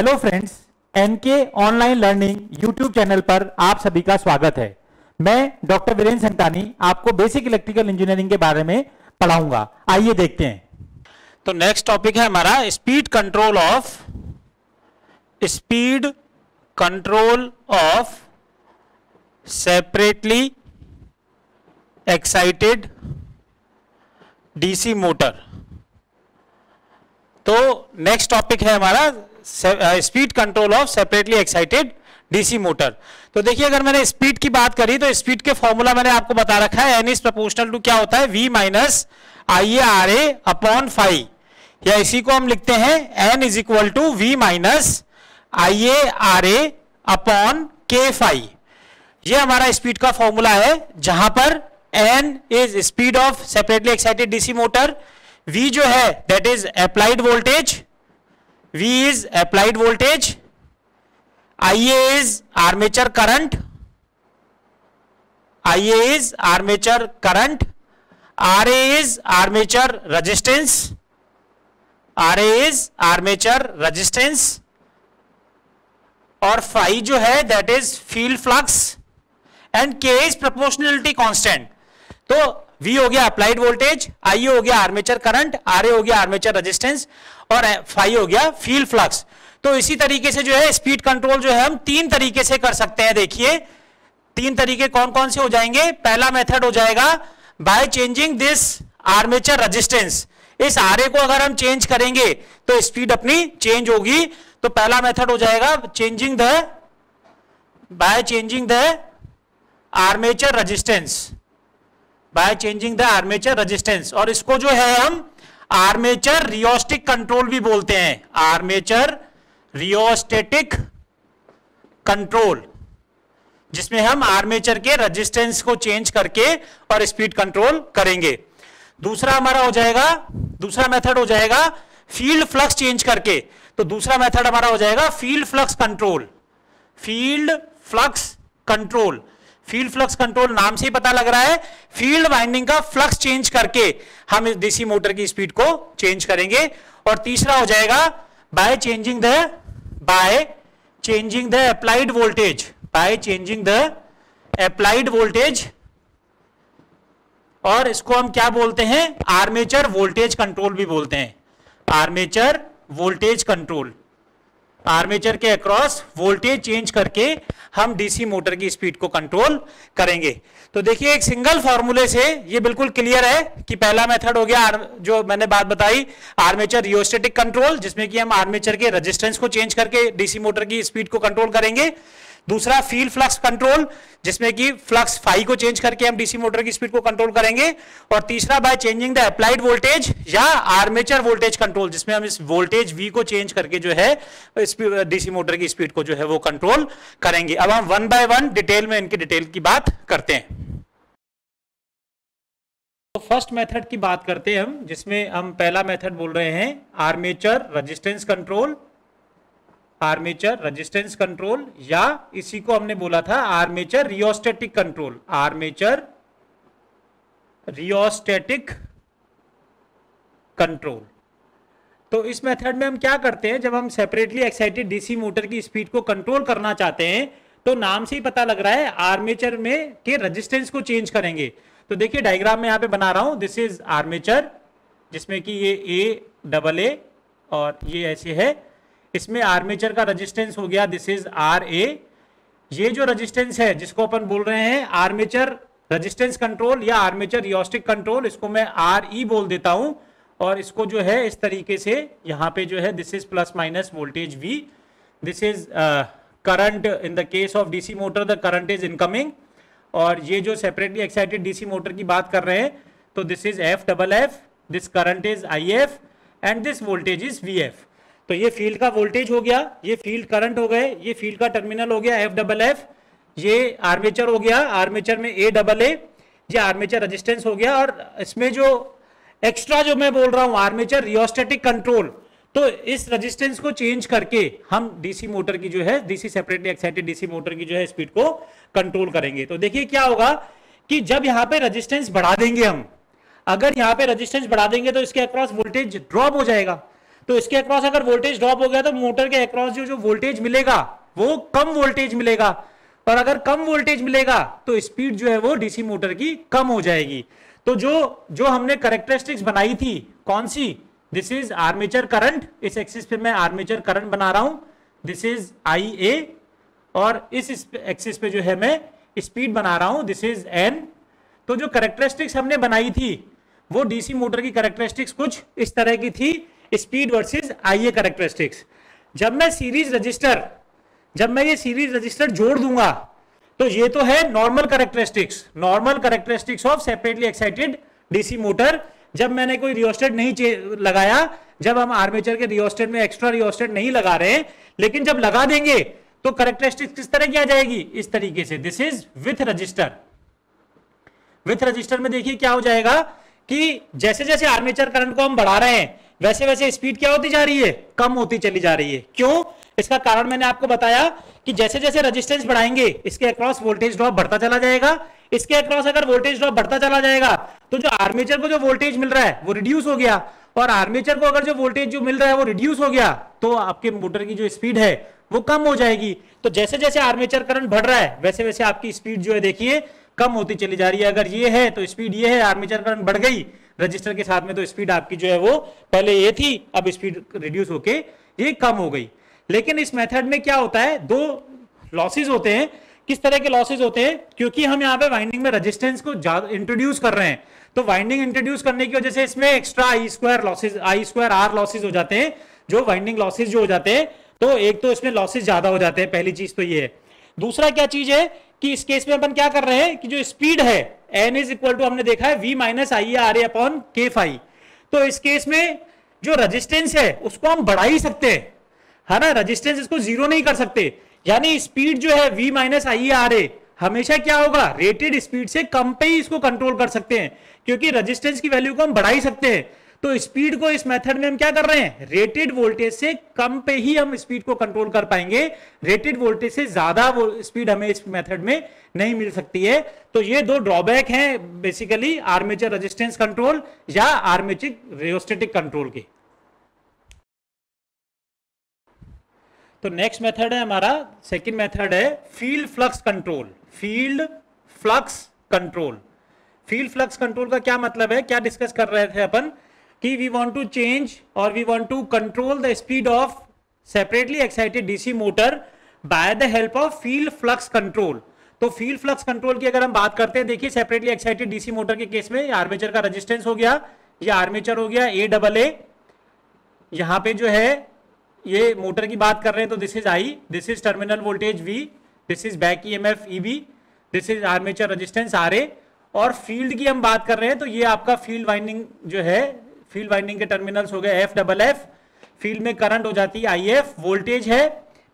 Hello friends, NK online learning YouTube channel पर आप सभी का स्वागत है। मैं डॉक्टर विरेन्द्र संतानी आपको बेसिक इलेक्ट्रिकल इंजीनियरिंग के बारे में पढ़ाऊंगा। आइए देखते हैं। तो नेक्स्ट टॉपिक है हमारा speed control of separately excited DC motor. तो नेक्स्ट टॉपिक है हमारा speed control of separately excited DC motor. तो देखिए, अगर मैंने स्पीड की बात करी तो स्पीड के फॉर्मूला मैंने आपको बता रखा है, एन इज प्रोपोर्शनल टू क्या होता है, V minus I A R A upon phi, या इसी को हम लिखते हैं N is equal to V minus I A R A upon K phi. ये हमारा स्पीड का फॉर्मूला है, जहां पर N is speed of separately excited DC motor, V जो है that is applied voltage, V is applied voltage, IA is armature current, RA is armature resistance, और phi जो है that is field flux, and K is proportionality constant। तो V हो गया applied voltage, I हो गया आर्मेचर करंट, RA हो गया आर्मेचर रेजिस्टेंस और फाई हो गया फील्ड फ्लक्स। तो इसी तरीके से जो है स्पीड कंट्रोल जो है हम तीन तरीके से कर सकते हैं। देखिए, तीन तरीके कौन कौन से हो जाएंगे। पहला मेथड हो जाएगा by changing this armature resistance. इस आरए को अगर हम चेंज करेंगे तो स्पीड अपनी चेंज होगी। तो पहला मेथड हो जाएगा by changing the armature resistance और इसको जो है हम आर्मेचर रियोस्टेटिक कंट्रोल भी बोलते हैं, जिसमें हम आर्मेचर के रेजिस्टेंस को चेंज करके और स्पीड कंट्रोल करेंगे। दूसरा हमारा हो जाएगा, दूसरा मेथड हो जाएगा फील्ड फ्लक्स चेंज करके। तो दूसरा मेथड हमारा हो जाएगा field flux control. Field flux control नाम से ही पता लग रहा है, फील्ड वाइंडिंग का फ्लक्स चेंज करके हम इस डीसी मोटर की स्पीड को चेंज करेंगे। और तीसरा हो जाएगा by changing the applied voltage और इसको हम क्या बोलते हैं, आर्मेचर वोल्टेज कंट्रोल भी बोलते हैं। आर्मेचर वोल्टेज कंट्रोल, आर्मेचर के अक्रॉस वोल्टेज चेंज करके हम डीसी मोटर की स्पीड को कंट्रोल करेंगे। तो देखिए, एक सिंगल फॉर्मूले से ये बिल्कुल क्लियर है कि पहला मेथड हो गया जो मैंने बात बताई आर्मेचर रियोस्टेटिक कंट्रोल, जिसमें कि हम आर्मेचर के रेजिस्टेंस को चेंज करके डीसी मोटर की स्पीड को कंट्रोल करेंगे। दूसरा फील्ड फ्लक्स कंट्रोल, जिसमें कि फ्लक्स फाई को चेंज करके हम डीसी मोटर की स्पीड को कंट्रोल करेंगे। और तीसरा by changing the applied voltage या आर्मेचर वोल्टेज कंट्रोल, जिसमें हम इस वोल्टेज वी को चेंज करके जो है डीसी मोटर की स्पीड को जो है वो कंट्रोल करेंगे। अब हम वन बाय वन डिटेल में इनकी डिटेल की बात करते हैं। तो फर्स्ट मेथड की बात करते हैं हम, जिसमें हम पहला मेथड बोल रहे हैं आर्मेचर रेजिस्टेंस कंट्रोल, या इसी को हमने बोला था आर्मेचर रियोस्टेटिक कंट्रोल। तो इस मेथड में हम क्या करते हैं, जब हम सेपरेटली एक्साइटेड डीसी मोटर की स्पीड को कंट्रोल करना चाहते हैं तो नाम से ही पता लग रहा है आर्मेचर में के रेजिस्टेंस को चेंज करेंगे। तो देखिए, डायग्राम में यहाँ पे बना रहा हूं, दिस इज आर्मेचर, जिसमें कि ये ए डबल ए और ये ऐसे है, इसमें आर्मेचर का रेजिस्टेंस हो गया दिस इज आर ए। ये जो रेजिस्टेंस है जिसको अपन बोल रहे हैं आर्मेचर रेजिस्टेंस कंट्रोल या आर्मेचर रियोस्टेटिक कंट्रोल, इसको मैं आर ई बोल देता हूं। और इसको जो है इस तरीके से यहाँ पे जो है this is plus minus voltage V, this is current, in the case of DC motor the current is incoming. और ये जो सेपरेटली एक्साइटेड डीसी मोटर की बात कर रहे हैं तो this is F double F, this current is I F and this voltage is V F. तो ये फील्ड का वोल्टेज हो गया, ये फील्ड करंट हो गए, ये फील्ड का टर्मिनल हो गया एफ डबल एफ, ये आर्मेचर हो गया, आर्मेचर में ए डबल ए, ये आर्मेचर रेजिस्टेंस हो गया। और इसमें जो एक्स्ट्रा जो मैं बोल रहा हूँ आर्मेचर रियोस्टेटिक कंट्रोल, तो इस रेजिस्टेंस को चेंज करके हम डीसी मोटर की जो है DC separately excited DC motor की जो है स्पीड को कंट्रोल करेंगे। तो देखिए क्या होगा कि जब यहाँ पे रेजिस्टेंस बढ़ा देंगे हम, अगर यहाँ पे रेजिस्टेंस बढ़ा देंगे तो इसके अक्रॉस वोल्टेज ड्रॉप हो जाएगा। तो इसके अक्रॉस अगर वोल्टेज ड्रॉप हो गया तो मोटर के अक्रॉस जो वोल्टेज मिलेगा वो कम वोल्टेज मिलेगा, और अगर कम वोल्टेज मिलेगा तो स्पीड जो है वो डीसी मोटर की कम हो जाएगी। तो जो हमने कैरेक्टरिस्टिक्स बनाई थी, कौन सी? दिस इज आर्मेचर करंट, इस एक्सिस पे मैं आर्मेचर करंट बना रहा हूं, दिस इज आई ए, और इस एक्सिस पे जो है मैं स्पीड बना रहा हूं, दिस इज एन। तो जो कैरेक्टरिस्टिक्स हमने बनाई थी वो डीसी मोटर की कैरेक्टरिस्टिक्स कुछ इस तरह की थी, speed versus I A characteristics. जब मैं ये सीरीज रजिस्टर जोड़ दूंगा तो ये तो है normal characteristics of separately excited DC motor. जब मैंने कोई रियोस्टेट नहीं लगाया, जब हम आर्मेचर के रियोस्टेट में एक्स्ट्रा रियोस्टेट नहीं लगा रहे हैं, लेकिन जब लगा देंगे तो कैरेक्टरिस्टिक्स किस तरह की आ जाएगी? इस तरीके से, this is with resistor. With resistor में देखिए क्या हो जाएगा कि जैसे जैसे आर्मेचर करंट को हम बढ़ा रहे हैं वैसे वैसे स्पीड क्या होती जा रही है? कम होती चली जा रही है। क्यों? इसका कारण मैंने आपको बताया कि जैसे जैसे रेजिस्टेंस बढ़ाएंगे इसके अक्रॉस वोल्टेज ड्रॉप बढ़ता चला जाएगा। इसके अक्रॉस अगर वोल्टेज ड्रॉप बढ़ता चला जाएगा तो जो आर्मेचर को जो वोल्टेज मिल रहा है वो रिड्यूस हो गया, और आर्मेचर को अगर जो वोल्टेज जो मिल रहा है वो रिड्यूस हो गया तो आपके मोटर की जो स्पीड है वो कम हो जाएगी। तो जैसे जैसे आर्मेचर करंट बढ़ रहा है वैसे वैसे आपकी स्पीड जो है देखिए कम होती चली जा रही है। अगर ये है तो स्पीड ये है, आर्मेचर करंट बढ़ गई रजिस्टर के साथ में तो स्पीड आपकी जो है वो पहले ये थी, अब स्पीड रिड्यूस होके ये कम हो गई। लेकिन इस मेथड में क्या होता है? दो लॉसेज होते हैं। किस तरह के लॉसेज होते हैं? क्योंकि हम यहाँ पे वाइंडिंग में रेजिस्टेंस को इंट्रोड्यूस कर रहे हैं तो वाइंडिंग इंट्रोड्यूस करने की वजह से इसमें extra I square R losses हो जाते हैं, जो वाइंडिंग लॉसेज जो हो जाते हैं। तो एक तो इसमें लॉसेज ज्यादा हो जाते हैं, पहली चीज तो ये है। दूसरा क्या चीज है कि इस केस में अपन क्या कर रहे हैं कि जो स्पीड है n इज इक्वल टू हमने देखा है v minus I R A upon K phi. तो इस केस में जो रेजिस्टेंस है उसको हम बढ़ा ही सकते हैं, है ना? रेजिस्टेंस इसको जीरो नहीं कर सकते, यानी स्पीड जो है v minus I R A हमेशा क्या होगा? रेटेड स्पीड से कम पे ही इसको कंट्रोल कर सकते हैं, क्योंकि रेजिस्टेंस की वैल्यू को हम बढ़ा ही सकते हैं। तो स्पीड को इस मेथड में हम क्या कर रहे हैं? रेटेड वोल्टेज से कम पे ही हम स्पीड को कंट्रोल कर पाएंगे, रेटेड वोल्टेज से ज्यादा वो स्पीड हमें इस मेथड में नहीं मिल सकती है। तो ये दो ड्रॉबैक हैं बेसिकली, आर्मेचर रेजिस्टेंस कंट्रोल या आर्मेचर रियोस्टेटिक कंट्रोल के। तो नेक्स्ट मेथड है हमारा, सेकेंड मेथड है field flux control. Field flux control का क्या मतलब है? क्या डिस्कस कर रहे थे अपन कि वी वांट टू चेंज और we want to control the speed of separately excited DC motor by the help of field flux control. तो फील्ड फ्लक्स कंट्रोल की अगर हम बात करते हैं, देखिए सेपरेटली एक्साइटेड डीसी मोटर के केस में आर्मेचर का रेजिस्टेंस हो गया, ये आर्मेचर हो गया ए डबल ए, यहाँ पे जो है ये मोटर की बात कर रहे हैं तो this is I, this is terminal voltage V, this is back E M F E B, this is armature resistance R A. और फील्ड की हम बात कर रहे हैं तो ये आपका फील्ड वाइंडिंग जो है, फील्ड वाइंडिंग के टर्मिनल्स हो गए एफ डबल एफ, फील्ड में करंट हो जाती है आई एफ, वोल्टेज है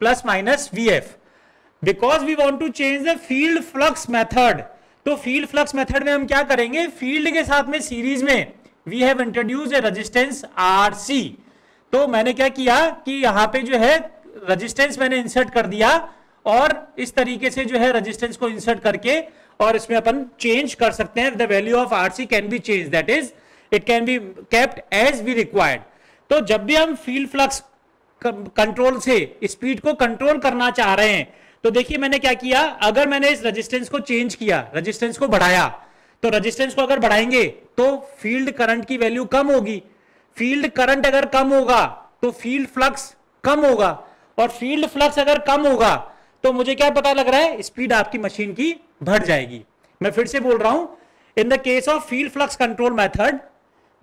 plus minus V F. Because we want to change the field flux method, तो फील्ड फ्लक्स मेथड में हम क्या करेंगे? फील्ड के साथ में सीरीज में we have introduced a resistance R C. तो मैंने क्या किया कि यहाँ पे जो है रेजिस्टेंस मैंने इंसर्ट कर दिया और इस तरीके से जो है रेजिस्टेंस को इंसर्ट करके और इसमें अपन चेंज कर सकते हैं। The value of R C can be change, that is it can be kept as we required. तो जब भी हम फील्ड फ्लक्स कंट्रोल से स्पीड को कंट्रोल करना चाह रहे हैं तो देखिए मैंने क्या किया, अगर मैंने इस रेजिस्टेंस को चेंज किया, रेजिस्टेंस को बढ़ाया, तो रेजिस्टेंस को अगर बढ़ाएंगे तो फील्ड करंट की वैल्यू कम होगी। फील्ड करंट अगर कम होगा तो फील्ड फ्लक्स कम होगा, और फील्ड फ्लक्स अगर कम होगा तो मुझे क्या पता लग रहा है? स्पीड आपकी मशीन की बढ़ जाएगी। मैं फिर से बोल रहा हूं, in the case of field flux control method,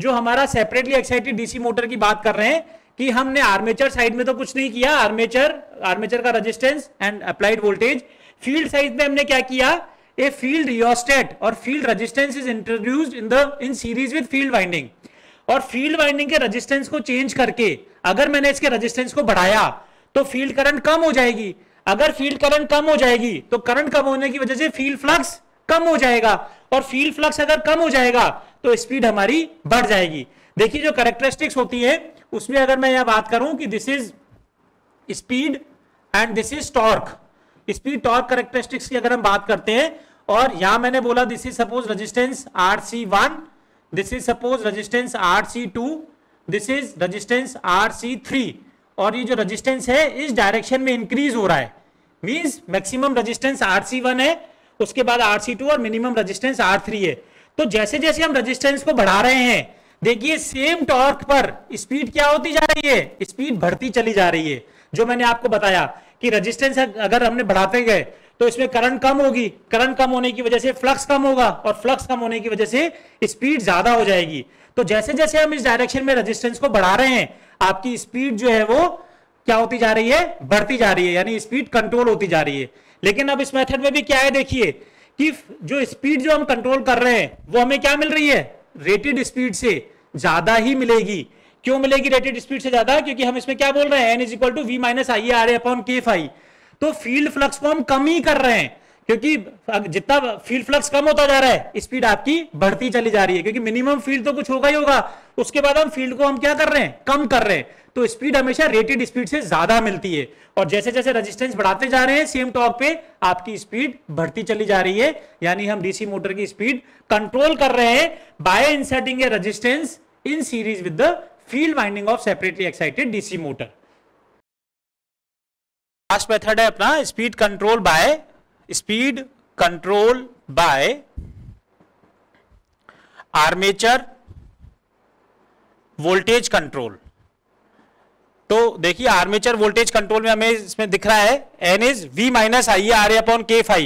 जो हमारा सेपरेटली एक्साइटेड डीसी मोटर की बात कर रहे हैं कि हमने आर्मेचर साइड में तो कुछ नहीं किया, आर्मेचर का resistance and applied voltage. Field side में हमने क्या किया? ए फील्ड रियोस्टेट और field resistance is introduced in series with field winding, और फील्ड वाइंडिंग के रेजिस्टेंस को चेंज करके अगर मैंने इसके रेजिस्टेंस को बढ़ाया तो फील्ड करंट कम हो जाएगी। अगर फील्ड करंट कम हो जाएगी तो करंट कम होने की वजह से फील्ड फ्लक्स कम हो जाएगा, और फील्ड फ्लक्स अगर कम हो जाएगा तो स्पीड हमारी बढ़ जाएगी। देखिए जो कैरेक्टरिस्टिक्स होती है उसमें अगर मैं यह बात करूं कि this is speed and this is torque, speed torque characteristics की अगर हम बात करते हैं, और यहां मैंने बोला this is suppose resistance R C one, this is suppose resistance R C two, this is resistance RC3 और ये जो रजिस्टेंस है इस डायरेक्शन में इंक्रीज हो रहा है, मींस मैक्सिमम रजिस्टेंस RC1 है, उसके बाद RC2 और मिनिमम रजिस्टेंस R3 है। तो जैसे जैसे हम रजिस्टेंस को बढ़ा रहे हैं देखिए सेम टॉर्क पर स्पीड क्या होती जा रही है, स्पीड बढ़ती चली जा रही है। जो मैंने आपको बताया कि रजिस्टेंस अगर हमने बढ़ाते गए तो इसमें करंट कम होगी, करंट कम होने की वजह से फ्लक्स कम होगा और फ्लक्स कम होने की वजह से स्पीड ज्यादा हो जाएगी। तो जैसे जैसे हम इस डायरेक्शन में रजिस्टेंस को बढ़ा रहे हैं आपकी स्पीड जो है वो क्या होती जा रही है, बढ़ती जा रही है, यानी स्पीड कंट्रोल होती जा रही है। लेकिन अब इस मेथड में भी क्या है देखिए कि जो स्पीड जो हम कंट्रोल कर रहे हैं वो हमें क्या मिल रही है, रेटेड स्पीड से ज्यादा ही मिलेगी। क्यों मिलेगी रेटेड स्पीड से ज्यादा, क्योंकि हम इसमें क्या बोल रहे हैं, n is equal to v minus IaRa upon K phi। तो फील्ड फ्लक्स को हम कम ही कर रहे हैं क्योंकि जितना फील्ड फ्लक्स कम होता जा रहा है स्पीड आपकी बढ़ती चली जा रही है, क्योंकि मिनिमम फील्ड तो कुछ होगा ही होगा, उसके बाद हम फील्ड को हम क्या कर रहे हैं, कम कर रहे हैं। तो स्पीड हमेशा रेटेड स्पीड से ज्यादा मिलती है और जैसे जैसे रेजिस्टेंस बढ़ाते जा रहे हैं सेम टॉर्क पे आपकी स्पीड बढ़ती चली जा रही है, यानी हम डीसी मोटर की स्पीड कंट्रोल कर रहे हैं by inserting a resistance in series with the field winding of separately excited DC motor. Last method है अपना speed control by armature voltage control. तो देखिए आर्मेचर वोल्टेज कंट्रोल में हमें इसमें दिख रहा है n is v minus IaRa upon K phi।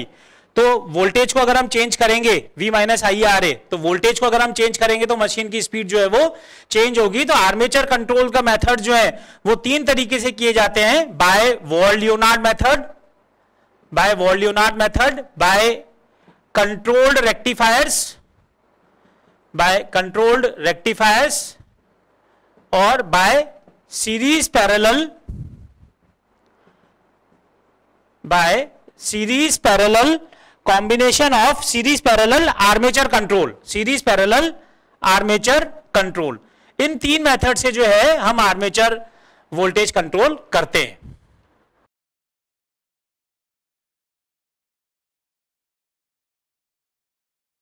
तो वोल्टेज को अगर हम चेंज करेंगे v minus IaRa, तो वोल्टेज को अगर हम चेंज करेंगे तो मशीन की स्पीड जो है वो चेंज होगी। तो आर्मेचर कंट्रोल का मेथड जो है वो तीन तरीके से किए जाते हैं, by Ward Leonard method, by controlled rectifiers, और by series parallel combination of series parallel armature control. इन तीन मेथड से जो है हम आर्मेचर वोल्टेज कंट्रोल करते हैं।